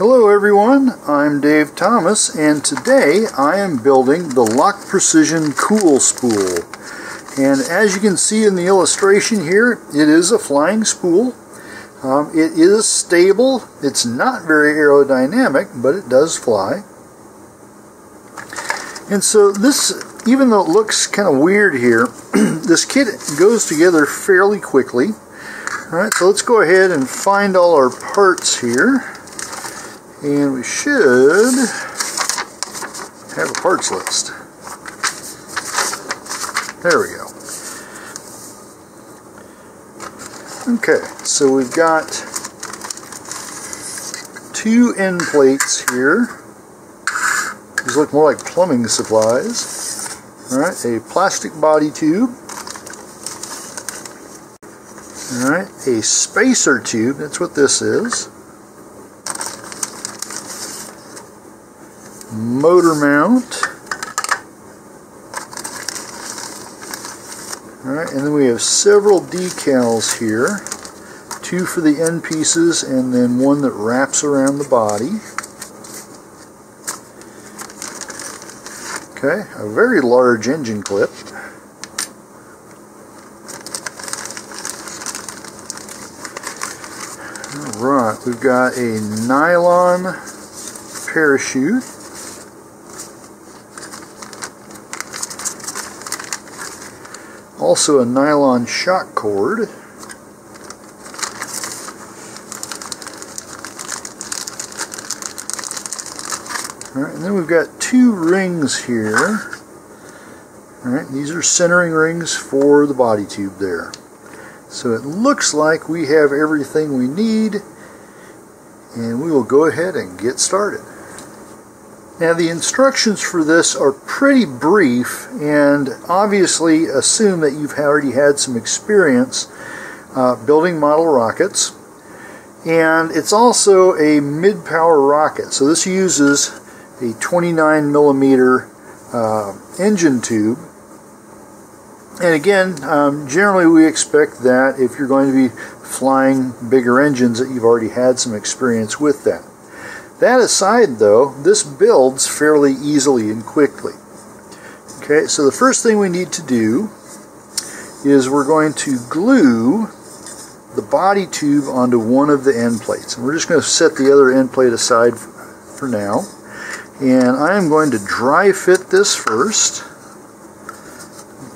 Hello everyone, I'm Dave Thomas, and today I am building the LOC Precision Cool Spool. And as you can see in the illustration here, it is a flying spool. It is stable, it's not very aerodynamic, but it does fly. And so this, even though it looks kind of weird here, this kit goes together fairly quickly. Alright, so let's go ahead and find all our parts here. And we should have a parts list. There we go. Okay, so we've got two end plates here. These look more like plumbing supplies. Alright, a plastic body tube. Alright, a spacer tube, that's what this is. Motor mount. Alright, and then we have several decals here. Two for the end pieces and then one that wraps around the body. Okay, a very large engine clip. Alright, we've got a nylon parachute. Also a nylon shock cord. Alright, and then we've got two rings here. Alright, these are centering rings for the body tube there. So it looks like we have everything we need, and we will go ahead and get started. Now the instructions for this are pretty brief, and obviously assume that you've already had some experience building model rockets. And it's also a mid-power rocket, so this uses a 29mm engine tube. And again, generally we expect that if you're going to be flying bigger engines that you've already had some experience with that. That aside though, this builds fairly easily and quickly. Okay, so the first thing we need to do is we're going to glue the body tube onto one of the end plates. And we're just going to set the other end plate aside for now. And I am going to dry fit this first.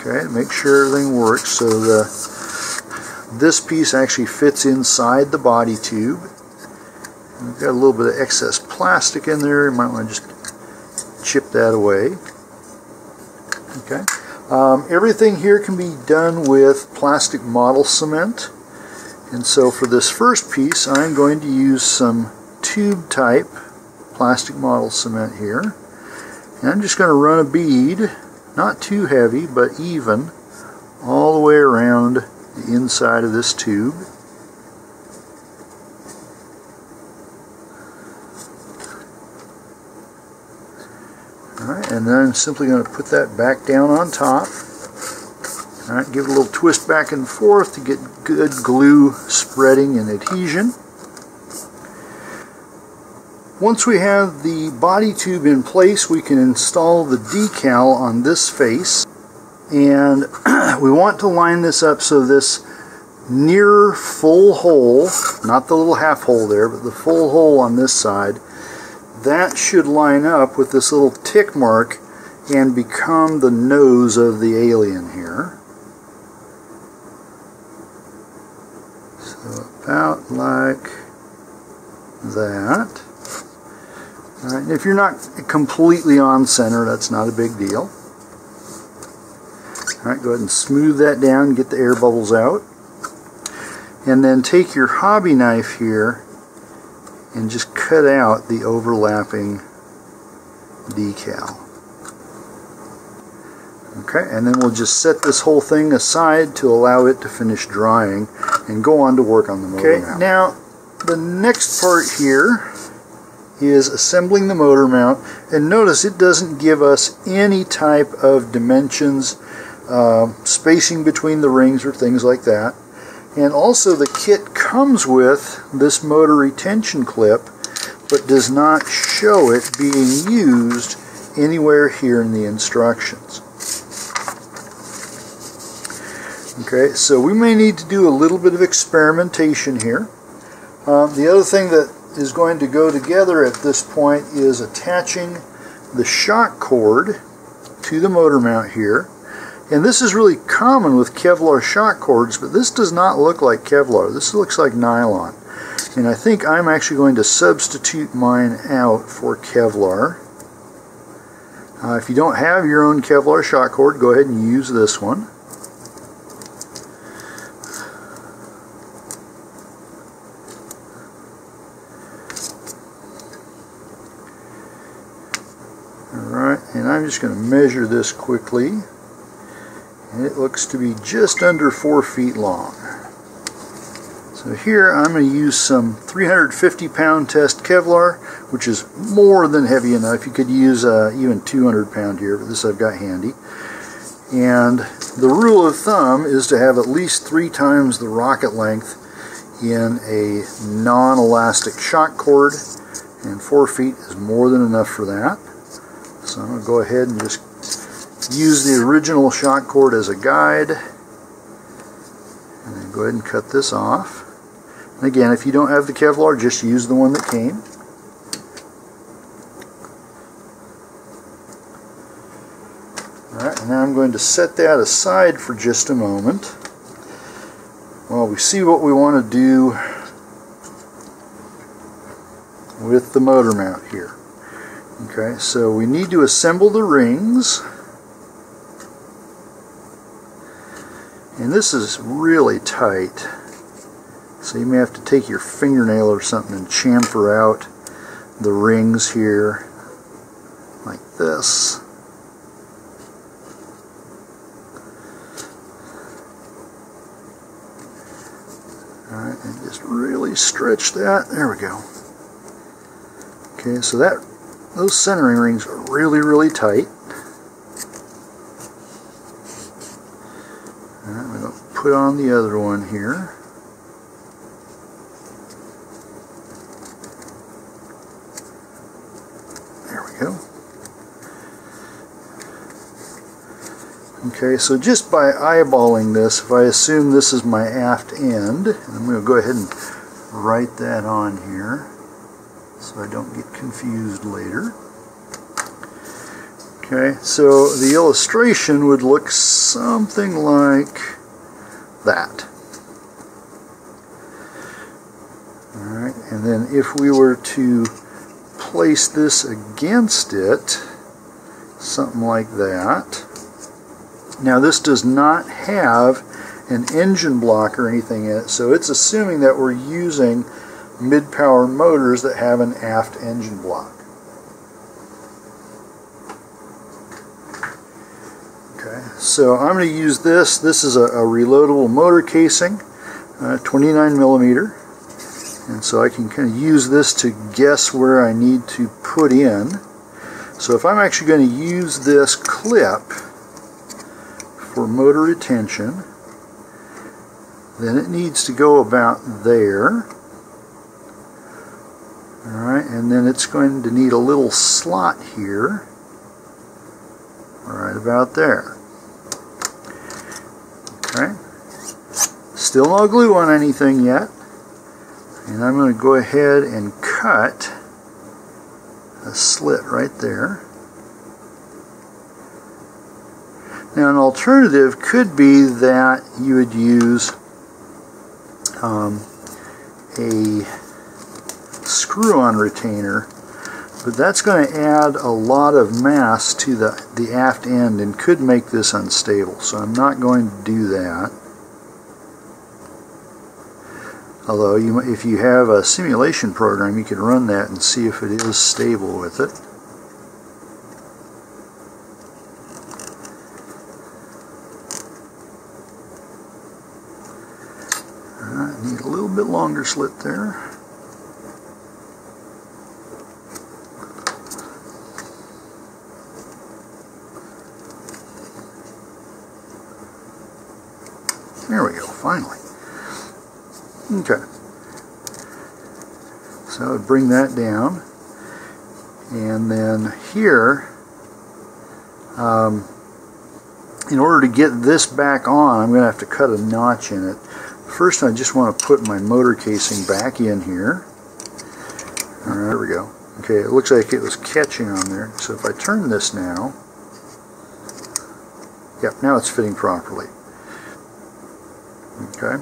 Okay, make sure everything works so this piece actually fits inside the body tube. We've got a little bit of excess plastic in there. You might want to just chip that away. Okay. Everything here can be done with plastic model cement. And so for this first piece, I'm going to use some tube type plastic model cement here. And I'm just going to run a bead, not too heavy, but even, all the way around the inside of this tube. Alright, and then I'm simply going to put that back down on top. Alright, give it a little twist back and forth to get good glue spreading and adhesion. Once we have the body tube in place, we can install the decal on this face. And we want to line this up so this near full hole, not the little half hole there, but the full hole on this side, that should line up with this little tick mark and become the nose of the alien here. So about like that. All right, and if you're not completely on center, that's not a big deal. All right, go ahead and smooth that down, get the air bubbles out. And then take your hobby knife here and just cut out the overlapping decal. Okay, and then we'll just set this whole thing aside to allow it to finish drying and go on to work on the motor mount. Okay, now the next part here is assembling the motor mount, and notice it doesn't give us any type of dimensions, spacing between the rings or things like that. And also the kit comes with this motor retention clip but does not show it being used anywhere here in the instructions. Okay, so we may need to do a little bit of experimentation here. The other thing that is going to go together at this point is attaching the shock cord to the motor mount here. And this is really common with Kevlar shock cords, but this does not look like Kevlar. This looks like nylon. And I think I'm actually going to substitute mine out for Kevlar. If you don't have your own Kevlar shock cord, go ahead and use this one. Alright, and I'm just going to measure this quickly. And it looks to be just under 4 feet long. So here I'm going to use some 350-pound test Kevlar, which is more than heavy enough. You could use even 200-pound here, but this I've got handy. And the rule of thumb is to have at least 3 times the rocket length in a non-elastic shock cord, and 4 feet is more than enough for that. So I'm going to go ahead and just use the original shock cord as a guide, and then go ahead and cut this off. And again, if you don't have the Kevlar, just use the one that came. Alright, and now I'm going to set that aside for just a moment while we see what we want to do with the motor mount here. Okay, so we need to assemble the rings. And this is really tight, so you may have to take your fingernail or something and chamfer out the rings here, like this. Alright, and just really stretch that. There we go. Okay, so that those centering rings are really, really tight. Put on the other one here. There we go. Okay, so just by eyeballing this, if I assume this is my aft end, I'm going to go ahead and write that on here so I don't get confused later. Okay, so the illustration would look something like that. Alright, and then if we were to place this against it, something like that. Now this does not have an engine block or anything in it, so it's assuming that we're using mid-power motors that have an aft engine block. So I'm going to use this. This is a reloadable motor casing, 29 millimeter, and so I can kind of use this to guess where I need to put in. So if I'm actually going to use this clip for motor retention, then it needs to go about there. Alright, and then it's going to need a little slot here, right about there. Right. Still no glue on anything yet, and I'm going to go ahead and cut a slit right there. Now an alternative could be that you would use a screw-on retainer, but that's going to add a lot of mass to the aft end and could make this unstable, so I'm not going to do that. Although if you have a simulation program, you can run that and see if it is stable with it. Alright, I need a little bit longer slit there. There we go, finally. Okay. So I would bring that down, and then here, in order to get this back on, I'm going to have to cut a notch in it. First, I just want to put my motor casing back in here. All right, there we go. Okay, it looks like it was catching on there. So if I turn this now, yep, now it's fitting properly. Okay,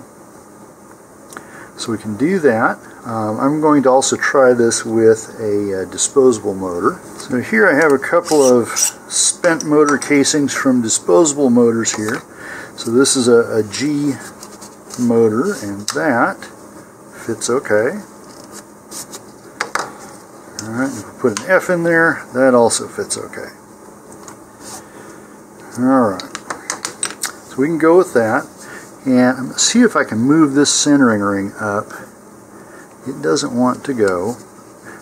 so we can do that. I'm going to also try this with a disposable motor. So here I have a couple of spent motor casings from disposable motors here. So this is a G motor, and that fits okay. Alright, if we put an F in there, that also fits okay. Alright, so we can go with that. And I'm going to see if I can move this centering ring up. It doesn't want to go,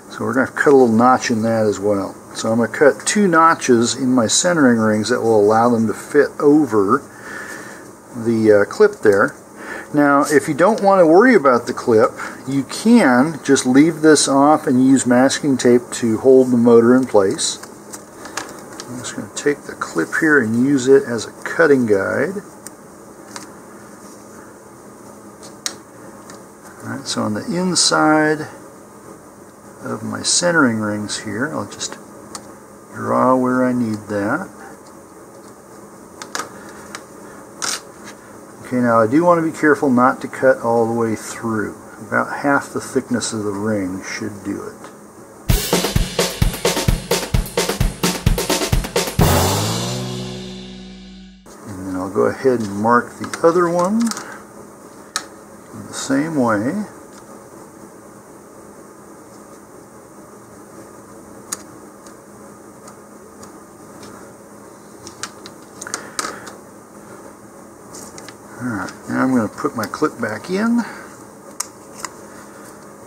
so we're going to have to cut a little notch in that as well. So I'm going to cut two notches in my centering rings that will allow them to fit over the clip there. Now, if you don't want to worry about the clip, you can just leave this off and use masking tape to hold the motor in place. I'm just going to take the clip here and use it as a cutting guide. Alright, so on the inside of my centering rings here, I'll just draw where I need that. Okay, now I do want to be careful not to cut all the way through. About half the thickness of the ring should do it. And then I'll go ahead and mark the other one the same way. Alright, now I'm going to put my clip back in,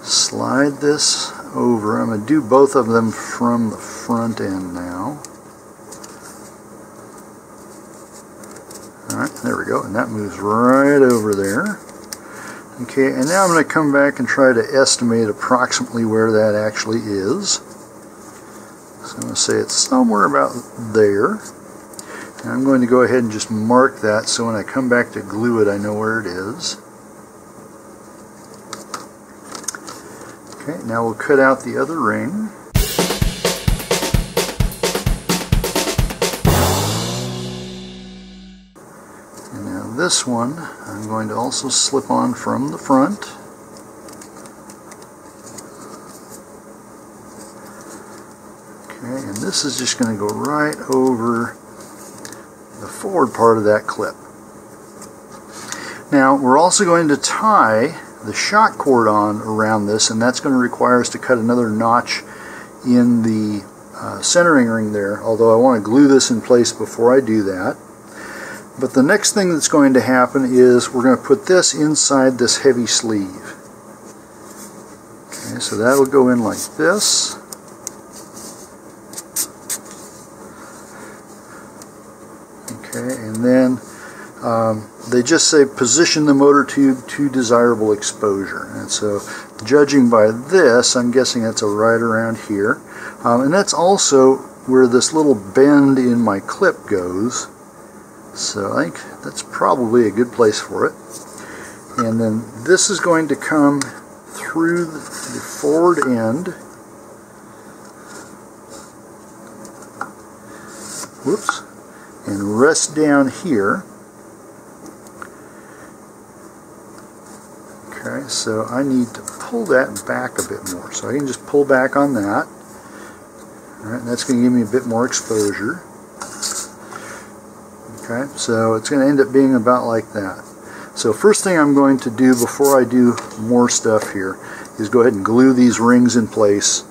slide this over. I'm going to do both of them from the front end now. Alright, there we go, and that moves right over there. Okay, and now I'm going to come back and try to estimate approximately where that actually is. So I'm going to say it's somewhere about there. And I'm going to go ahead and just mark that so when I come back to glue it, I know where it is. Okay, now we'll cut out the other ring. This one I'm going to also slip on from the front. Okay, and this is just going to go right over the forward part of that clip. Now we're also going to tie the shock cord on around this, and that's going to require us to cut another notch in the centering ring there, although I want to glue this in place before I do that. But the next thing that's going to happen is we're going to put this inside this heavy sleeve. Okay, so that will go in like this. Okay, and then they just say position the motor tube to desirable exposure. And so judging by this, I'm guessing that's right around here. And that's also where this little bend in my clip goes. So I think that's probably a good place for it. And then this is going to come through the forward end. Whoops. And rest down here. Okay, so I need to pull that back a bit more. So I can just pull back on that. All right, and that's going to give me a bit more exposure. Okay, so it's going to end up being about like that. So first thing I'm going to do before I do more stuff here is go ahead and glue these rings in place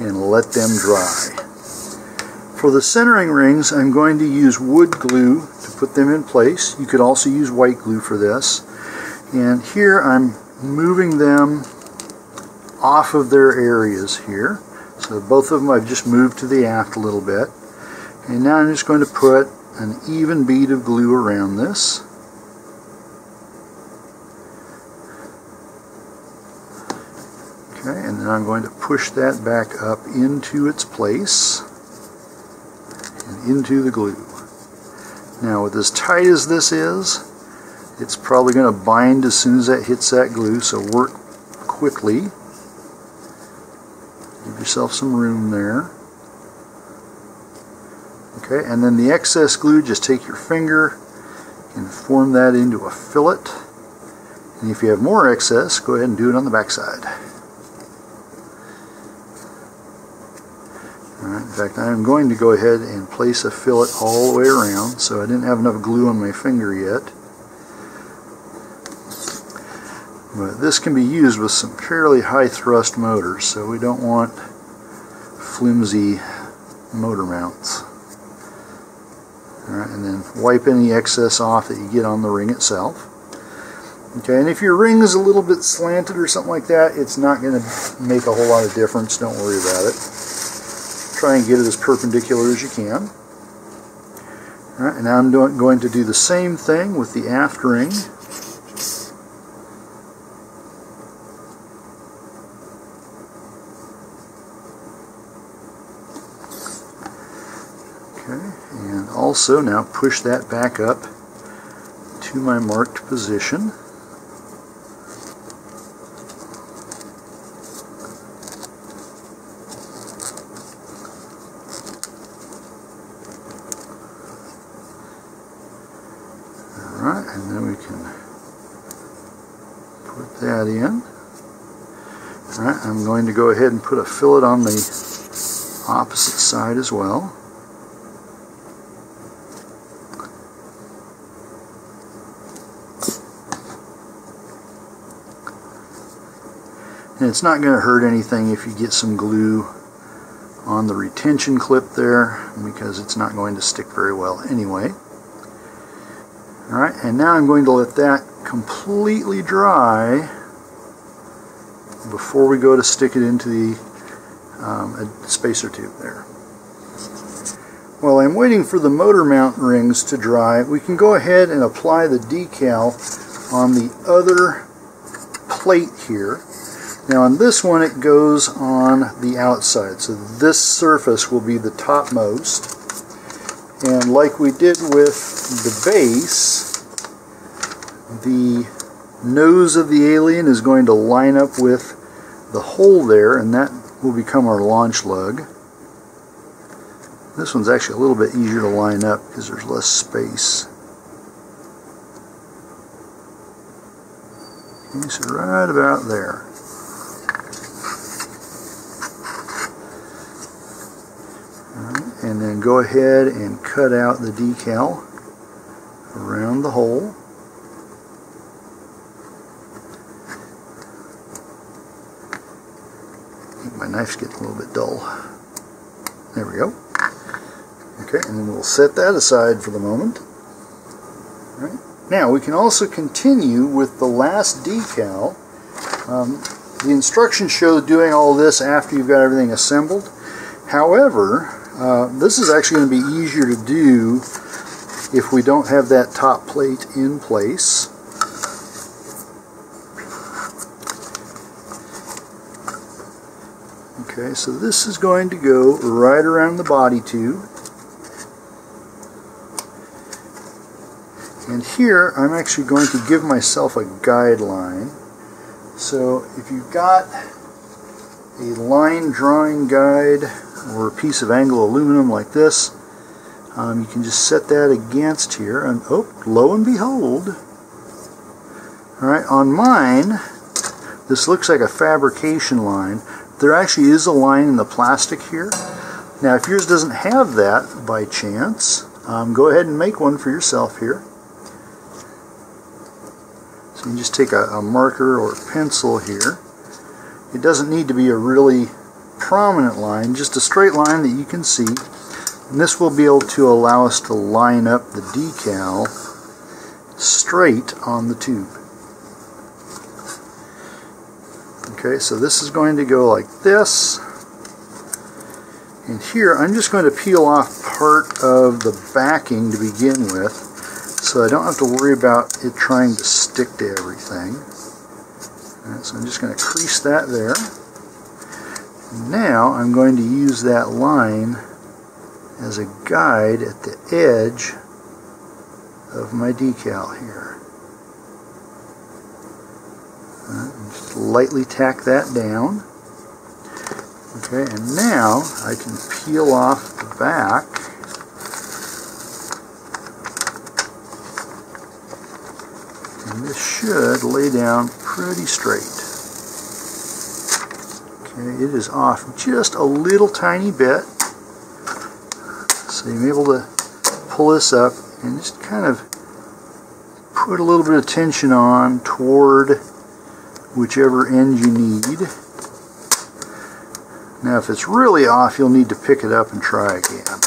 and let them dry. For the centering rings, I'm going to use wood glue to put them in place. You could also use white glue for this. And here I'm moving them off of their areas here. So both of them I've just moved to the aft a little bit. And now I'm just going to put an even bead of glue around this. Okay, and then I'm going to push that back up into its place and into the glue. Now, with as tight as this is, it's probably going to bind as soon as that hits that glue, so work quickly. Give yourself some room there. Okay, and then the excess glue, just take your finger and form that into a fillet. And if you have more excess, go ahead and do it on the back side. Alright, in fact, I'm going to go ahead and place a fillet all the way around, so I didn't have enough glue on my finger yet. But this can be used with some fairly high thrust motors, so we don't want flimsy motor mounts. Alright, and then wipe any excess off that you get on the ring itself. Okay, and if your ring is a little bit slanted or something like that, it's not going to make a whole lot of difference. Don't worry about it. Try and get it as perpendicular as you can. All right, and now I'm going to do the same thing with the aft ring. Okay, and also now push that back up to my marked position. Alright, and then we can put that in. Alright, I'm going to go ahead and put a fillet on the opposite side as well. And it's not going to hurt anything if you get some glue on the retention clip there, because it's not going to stick very well anyway. Alright, and now I'm going to let that completely dry before we go to stick it into the spacer tube there. While I'm waiting for the motor mount rings to dry, we can go ahead and apply the decal on the other plate here. Now on this one it goes on the outside, so this surface will be the topmost. And like we did with the base, the nose of the alien is going to line up with the hole there, and that will become our launch lug. This one's actually a little bit easier to line up because there's less space. Okay, so right about there. And then go ahead and cut out the decal around the hole. I think my knife's getting a little bit dull. There we go. Okay, and then we'll set that aside for the moment. All right. Now we can also continue with the last decal. The instructions show doing all this after you've got everything assembled. However, this is actually going to be easier to do if we don't have that top plate in place. Okay, so this is going to go right around the body tube. And here I'm actually going to give myself a guideline. So if you've got a line drawing guide or a piece of angle aluminum like this, you can just set that against here, and oh, lo and behold. Alright, on mine, this looks like a fabrication line. There actually is a line in the plastic here. Now if yours doesn't have that by chance, go ahead and make one for yourself here. So you can just take a marker or a pencil here. It doesn't need to be a really prominent line, just a straight line that you can see, and this will be able to allow us to line up the decal straight on the tube. Okay, so this is going to go like this, and here I'm just going to peel off part of the backing to begin with, so I don't have to worry about it trying to stick to everything. All right, so I'm just going to crease that there. Now I'm going to use that line as a guide at the edge of my decal here. Just lightly tack that down. Okay, and now I can peel off the back and this should lay down pretty straight. Okay, it is off just a little tiny bit, so you're able to pull this up and just kind of put a little bit of tension on toward whichever end you need. Now if it's really off, you'll need to pick it up and try again.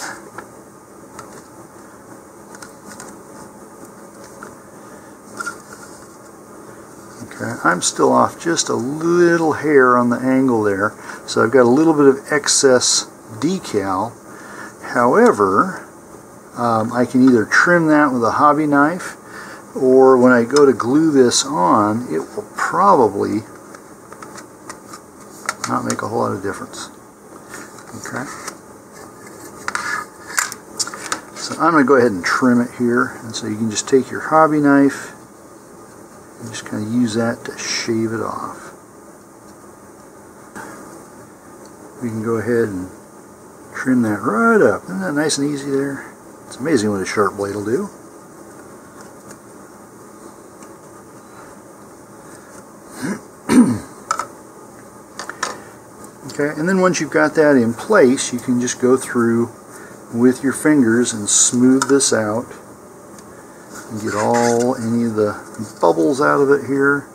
Okay, I'm still off just a little hair on the angle there, so I've got a little bit of excess decal. However, I can either trim that with a hobby knife, or when I go to glue this on, it will probably not make a whole lot of difference. Okay. So I'm going to go ahead and trim it here. And so you can just take your hobby knife and just kind of use that to shave it off. We can go ahead and trim that right up. Isn't that nice and easy there? It's amazing what a sharp blade will do. Okay, and then once you've got that in place, you can just go through with your fingers and smooth this out and get all any of the bubbles out of it here.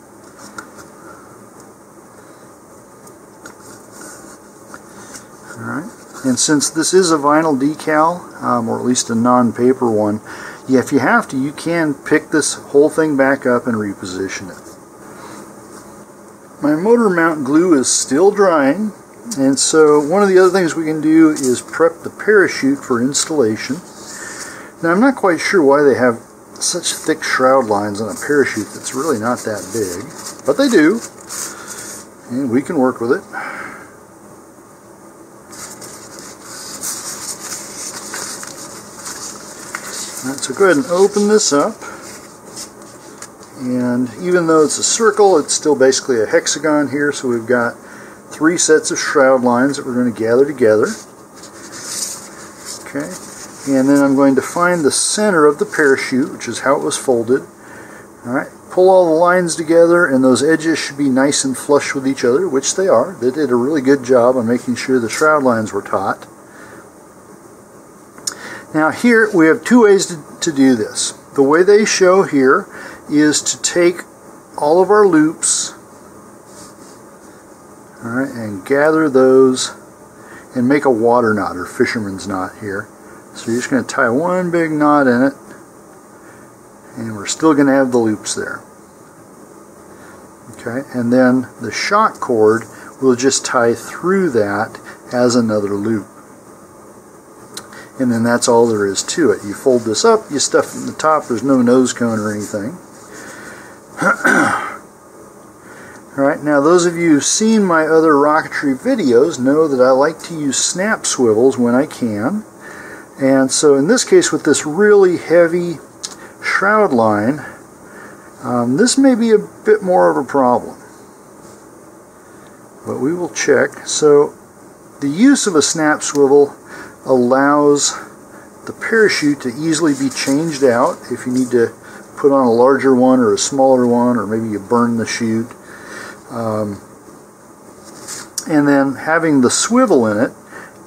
Alright, and since this is a vinyl decal, or at least a non-paper one, yeah, if you have to, you can pick this whole thing back up and reposition it. My motor mount glue is still drying. And so one of the other things we can do is prep the parachute for installation. Now I'm not quite sure why they have such thick shroud lines on a parachute that's really not that big, but they do, and we can work with it. All right, so go ahead and open this up, and even though it's a circle, it's still basically a hexagon here, so we've got three sets of shroud lines that we're going to gather together. Okay, and then I'm going to find the center of the parachute, which is how it was folded. Alright, pull all the lines together, and those edges should be nice and flush with each other, which they are. They did a really good job on making sure the shroud lines were taut. Now here we have two ways to do this. The way they show here is to take all of our loops, all right, and gather those and make a water knot or fisherman's knot here. So you're just going to tie one big knot in it, and we're still going to have the loops there. Okay, and then the shock cord will just tie through that as another loop. And then that's all there is to it. You fold this up, you stuff it in the top, there's no nose cone or anything. Alright, now those of you who've seen my other rocketry videos know that I like to use snap swivels when I can. And so in this case, with this really heavy shroud line, this may be a bit more of a problem. But we will check. So the use of a snap swivel allows the parachute to easily be changed out if you need to put on a larger one or a smaller one, or maybe you burn the chute. And then having the swivel in it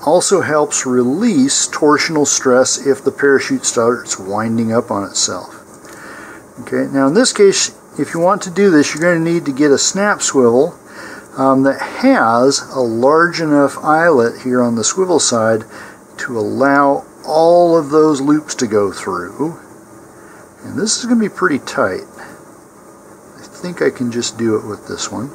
also helps release torsional stress if the parachute starts winding up on itself. Okay, now in this case, if you want to do this, you're going to need to get a snap swivel that has a large enough eyelet here on the swivel side to allow all of those loops to go through. And this is going to be pretty tight. I think I can just do it with this one.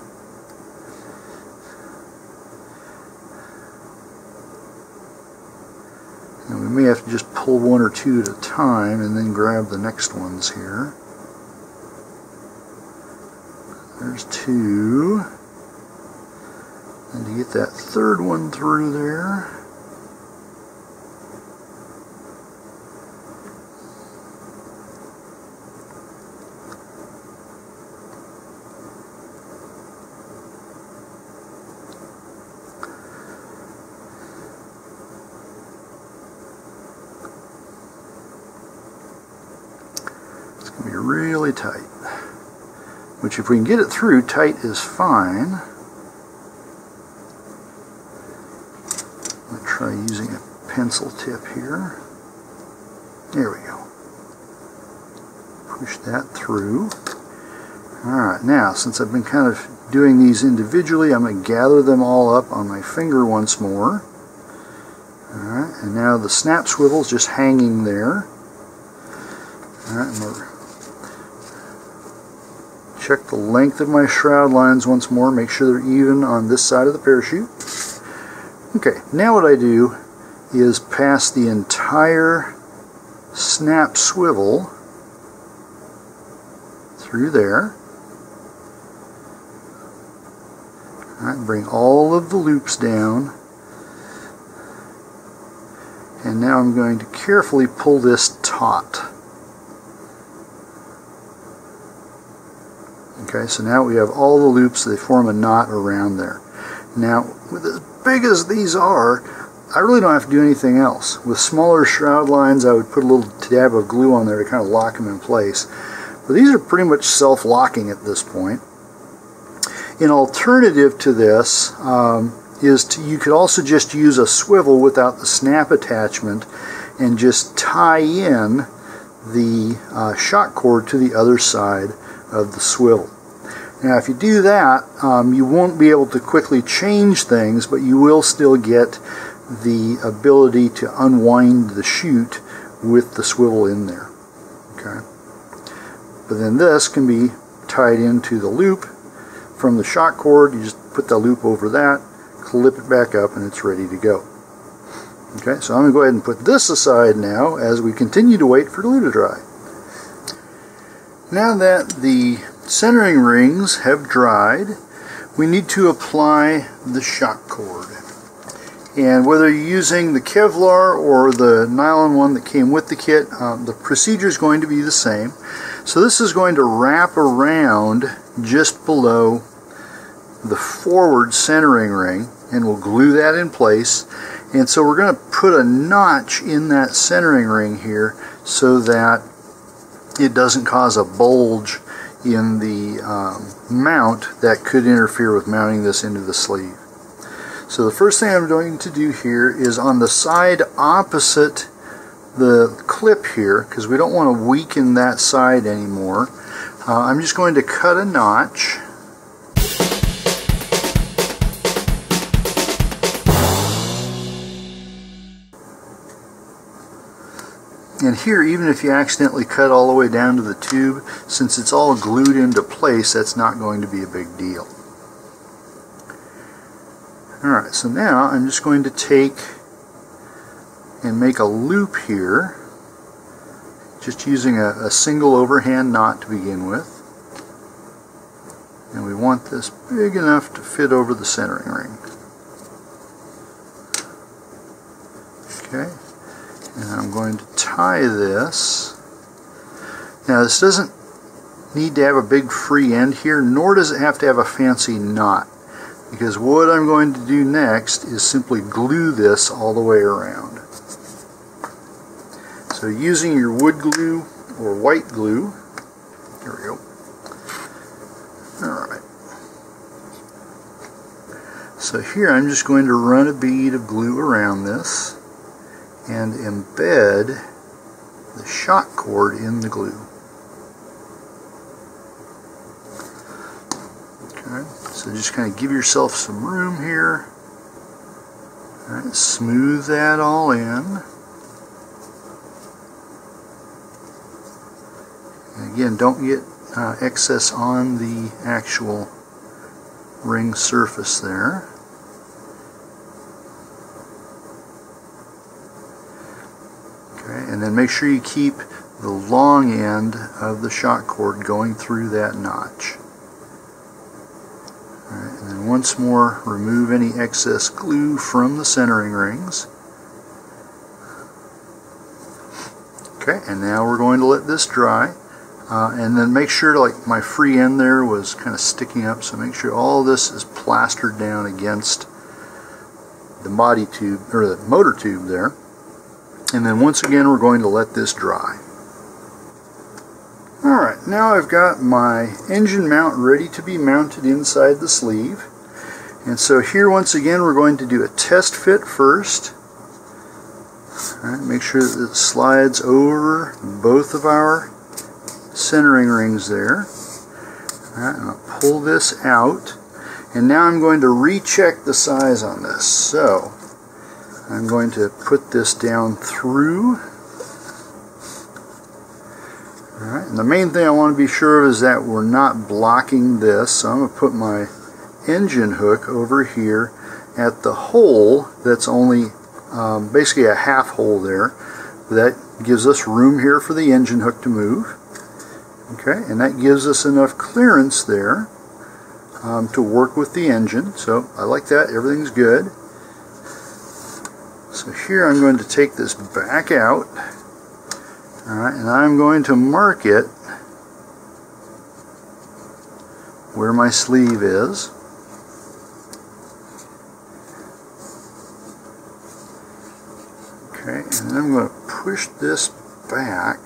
And we may have to just pull one or two at a time and then grab the next ones here. There's two. And to get that third one through there. It's going to be really tight, which if we can get it through, tight is fine. Try using a pencil tip here. There we go. Push that through. Alright, now since I've been kind of doing these individually, I'm going to gather them all up on my finger once more. Alright, and now the snap swivel is just hanging there. Alright, I'm going to check the length of my shroud lines once more, make sure they're even on this side of the parachute. Okay, now what I do is pass the entire snap swivel through there. All right, bring all of the loops down. And now I'm going to carefully pull this taut. Okay, so now we have all the loops, they form a knot around there. Now, with this big as these are, I really don't have to do anything else. With smaller shroud lines, I would put a little dab of glue on there to kind of lock them in place. But these are pretty much self-locking at this point. An alternative to this you could also just use a swivel without the snap attachment and just tie in the shock cord to the other side of the swivel. Now if you do that, you won't be able to quickly change things, but you will still get the ability to unwind the chute with the swivel in there. Okay. But then this can be tied into the loop from the shock cord. You just put the loop over that, clip it back up, and it's ready to go. Okay, so I'm going to go ahead and put this aside now as we continue to wait for glue to dry. Now that the centering rings have dried, we need to apply the shock cord. And whether you're using the Kevlar or the nylon one that came with the kit, the procedure is going to be the same. So this is going to wrap around just below the forward centering ring, and we'll glue that in place. And so we're going to put a notch in that centering ring here so that it doesn't cause a bulge in the mount that could interfere with mounting this into the sleeve. So the first thing I'm going to do here is on the side opposite the clip here, because we don't want to weaken that side anymore, I'm just going to cut a notch. And here, even if you accidentally cut all the way down to the tube, since it's all glued into place, that's not going to be a big deal. Alright, so now I'm just going to take and make a loop here, just using a single overhand knot to begin with. And we want this big enough to fit over the centering ring. Okay. And I'm going to tie this. Now this doesn't need to have a big free end here, nor does it have to have a fancy knot, because what I'm going to do next is simply glue this all the way around. So using your wood glue or white glue, here we go. Alright. So here I'm just going to run a bead of glue around this and embed the shock cord in the glue. Okay, so just kind of give yourself some room here. All right, smooth that all in. And again, don't get excess on the actual ring surface there. And then make sure you keep the long end of the shock cord going through that notch. All right, and then once more remove any excess glue from the centering rings. Okay, and now we're going to let this dry. And then make sure, like my free end there was kind of sticking up, so make sure all this is plastered down against the body tube, or the motor tube there. And then once again we're going to let this dry. Alright, now I've got my engine mount ready to be mounted inside the sleeve. And so here once again we're going to do a test fit first. Alright, make sure that it slides over both of our centering rings there. Alright, I'm going to pull this out. And now I'm going to recheck the size on this. So I'm going to put this down through. Alright, and the main thing I want to be sure of is that we're not blocking this. So I'm going to put my engine hook over here at the hole that's only basically a half hole there. That gives us room here for the engine hook to move. Okay, and that gives us enough clearance there to work with the engine. So I like that, everything's good. So here I'm going to take this back out. Alright, and I'm going to mark it where my sleeve is. Okay, and then I'm going to push this back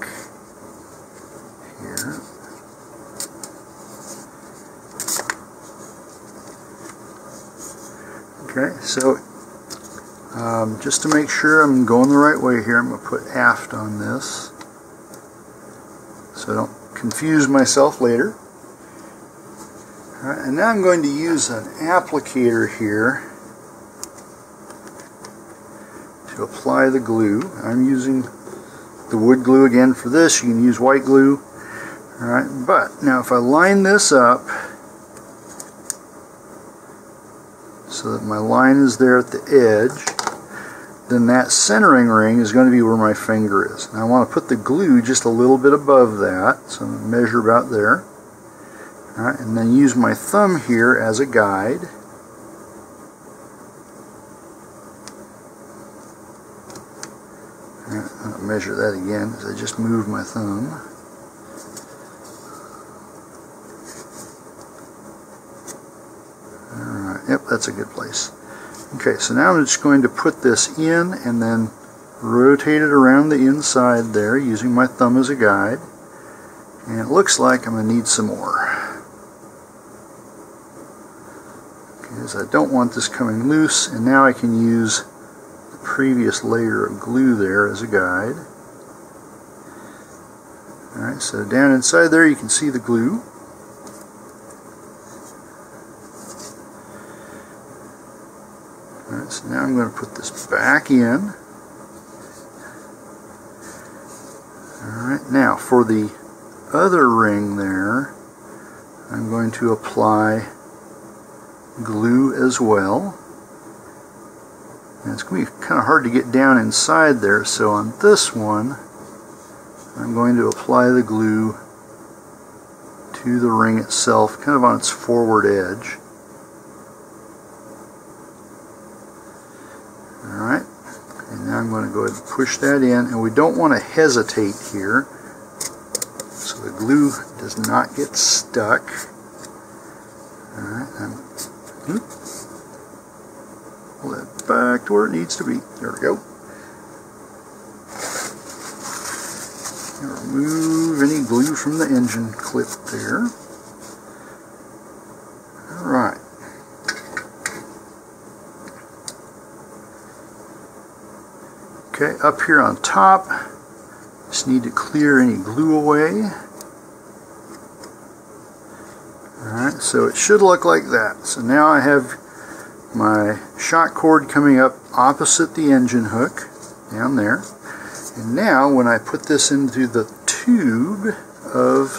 here. Okay, so just to make sure I'm going the right way here, I'm going to put aft on this, so I don't confuse myself later. All right, and now I'm going to use an applicator here to apply the glue. I'm using the wood glue again for this. You can use white glue. All right, but now if I line this up so that my line is there at the edge, then that centering ring is going to be where my finger is. And I want to put the glue just a little bit above that, so I'm going to measure about there. All right, and then use my thumb here as a guide. All right, I'll measure that again as I just move my thumb. All right, yep, that's a good place. Okay, so now I'm just going to put this in and then rotate it around the inside there using my thumb as a guide. And it looks like I'm going to need some more. Because I don't want this coming loose, and now I can use the previous layer of glue there as a guide. Alright, so down inside there you can see the glue. So now I'm going to put this back in. Alright, now for the other ring there, I'm going to apply glue as well. And it's going to be kind of hard to get down inside there, so on this one, I'm going to apply the glue to the ring itself, kind of on its forward edge. Alright, and now I'm going to go ahead and push that in, and we don't want to hesitate here so the glue does not get stuck. Alright, pull that back to where it needs to be. There we go. And remove any glue from the engine clip there. Alright. Okay, up here on top, just need to clear any glue away. Alright, so it should look like that. So now I have my shock cord coming up opposite the engine hook, down there. And now when I put this into the tube of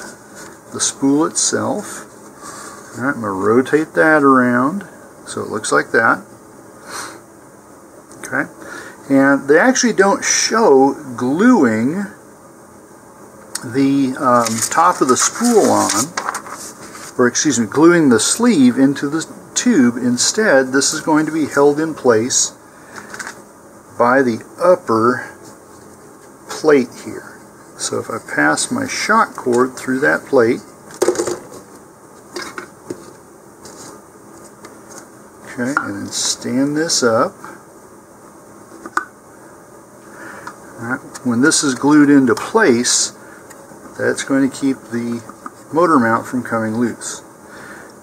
the spool itself, alright, I'm going to rotate that around so it looks like that. Okay. And they actually don't show gluing the top of the spool on, or excuse me, gluing the sleeve into the tube. Instead, this is going to be held in place by the upper plate here. So if I pass my shock cord through that plate, okay, and then stand this up. All right. When this is glued into place, that's going to keep the motor mount from coming loose.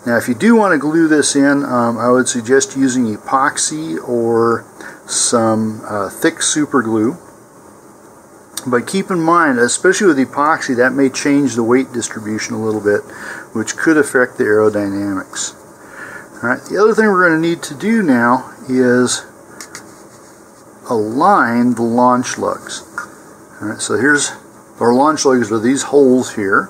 Now if you do want to glue this in, I would suggest using epoxy or some thick super glue. But keep in mind, especially with epoxy, that may change the weight distribution a little bit, which could affect the aerodynamics. Alright, the other thing we're going to need to do now is align the launch lugs. Alright, so here's our launch lugs, are these holes here.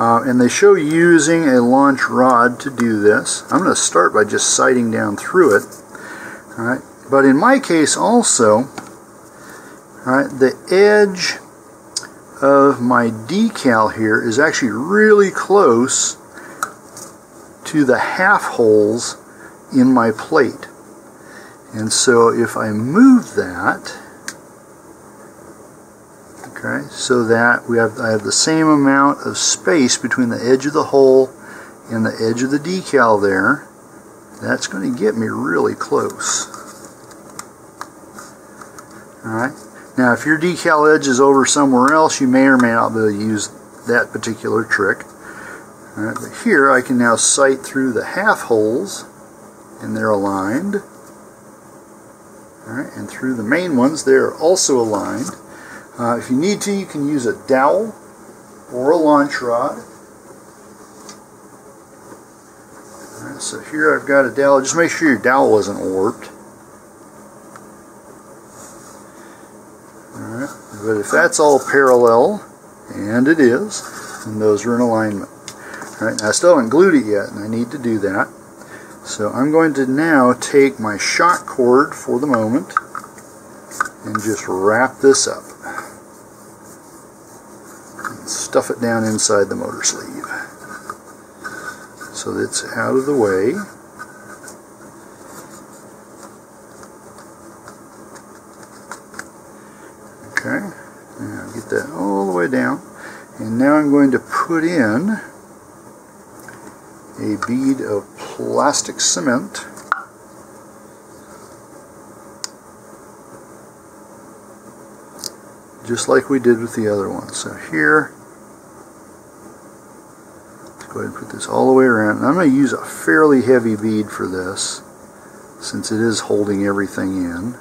And they show using a launch rod to do this. I'm going to start by just sighting down through it. Alright, but in my case also, alright, the edge of my decal here is actually really close to the half holes in my plate. And so if I move that, okay, so that I have the same amount of space between the edge of the hole and the edge of the decal there, that's going to get me really close. Alright, now if your decal edge is over somewhere else, you may or may not be able to use that particular trick. Alright, but here I can now sight through the half holes, and they're aligned. Alright, and through the main ones, they're also aligned. If you need to, you can use a dowel or a launch rod. All right, so here I've got a dowel. Just make sure your dowel isn't warped. All right, but if that's all parallel, and it is, then those are in alignment. All right, now I still haven't glued it yet, and I need to do that. So I'm going to now take my shock cord for the moment and just wrap this up. Stuff it down inside the motor sleeve so that's out of the way. Okay, now get that all the way down, and now I'm going to put in a bead of plastic cement. Just like we did with the other one. So here, go ahead and put this all the way around. And I'm going to use a fairly heavy bead for this, since it is holding everything in.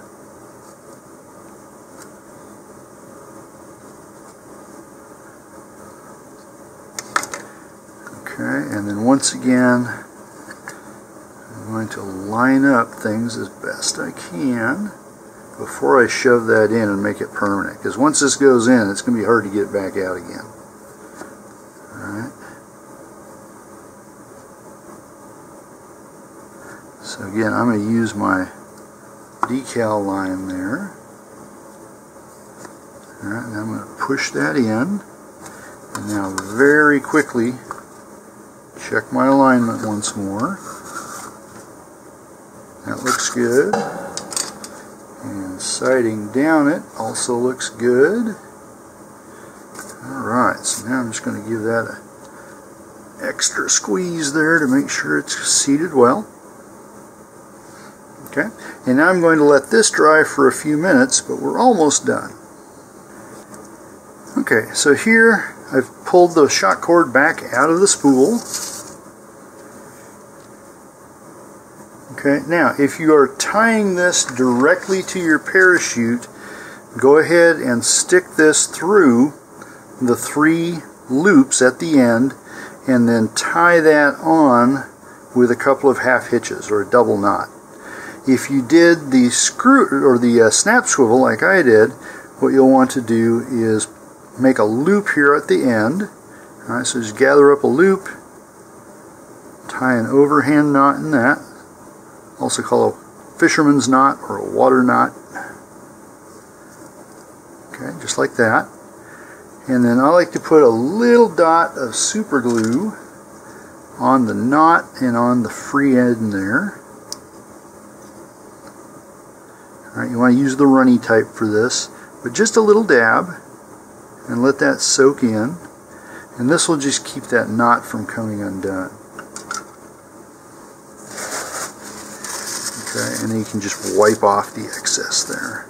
Okay, and then once again, I'm going to line up things as best I can before I shove that in and make it permanent, because once this goes in, it's going to be hard to get it back out again. So again, I'm going to use my decal line there. Alright, and I'm going to push that in. And now very quickly check my alignment once more. That looks good. And sighting down it also looks good. Alright, so now I'm just going to give that an extra squeeze there to make sure it's seated well. Okay, and now I'm going to let this dry for a few minutes, but we're almost done. Okay, so here I've pulled the shock cord back out of the spool. Okay, now if you are tying this directly to your parachute, go ahead and stick this through the three loops at the end, and then tie that on with a couple of half hitches or a double knot. If you did the screw or the snap swivel like I did, what you'll want to do is make a loop here at the end. All right, so just gather up a loop, tie an overhand knot in that, also called a fisherman's knot or a water knot. Okay, just like that. And then I like to put a little dot of super glue on the knot and on the free end there. Alright, you want to use the runny type for this, but just a little dab and let that soak in, and this will just keep that knot from coming undone. Okay, and then you can just wipe off the excess there.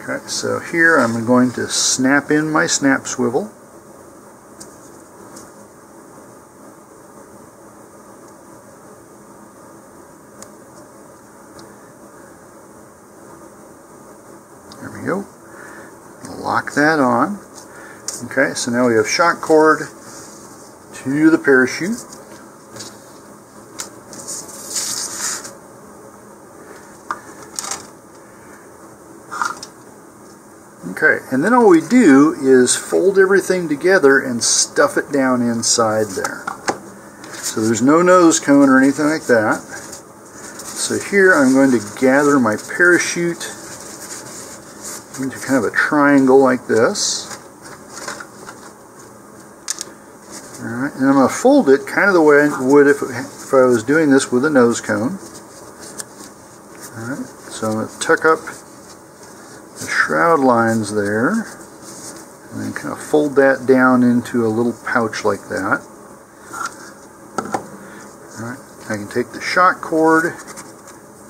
Okay, so here I'm going to snap in my snap swivel. There we go. Lock that on. Okay, so now we have shock cord to the parachute. Okay, and then all we do is fold everything together and stuff it down inside there. So there's no nose cone or anything like that. So here I'm going to gather my parachute into kind of a triangle like this. Alright, and I'm going to fold it kind of the way I would if I was doing this with a nose cone. Alright, so I'm going to tuck up the shroud lines there, and then kind of fold that down into a little pouch like that. All right, I can take the shock cord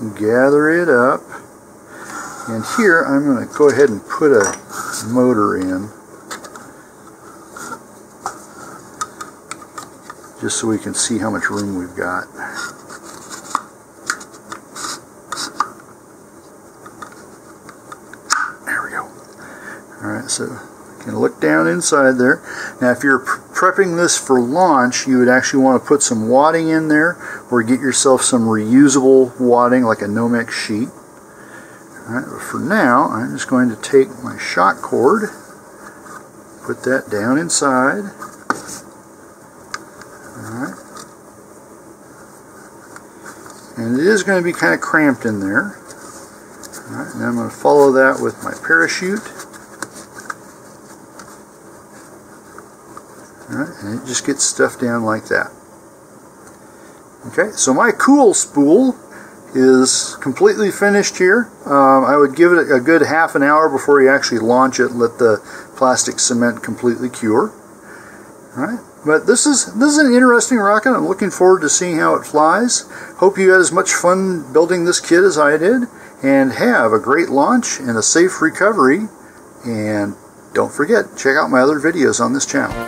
and gather it up, and here I'm going to go ahead and put a motor in, just so we can see how much room we've got. Alright, so you can look down inside there. Now if you're prepping this for launch, you would actually want to put some wadding in there, or get yourself some reusable wadding like a Nomex sheet. Alright, but for now I'm just going to take my shock cord, put that down inside. Alright. And it is going to be kind of cramped in there. Alright, and I'm going to follow that with my parachute. Alright, and it just gets stuffed down like that. Okay, so my cool spool is completely finished here. I would give it a good half an hour before you actually launch it and let the plastic cement completely cure. Alright, but this is an interesting rocket. I'm looking forward to seeing how it flies. Hope you had as much fun building this kit as I did, and have a great launch and a safe recovery, and don't forget, check out my other videos on this channel.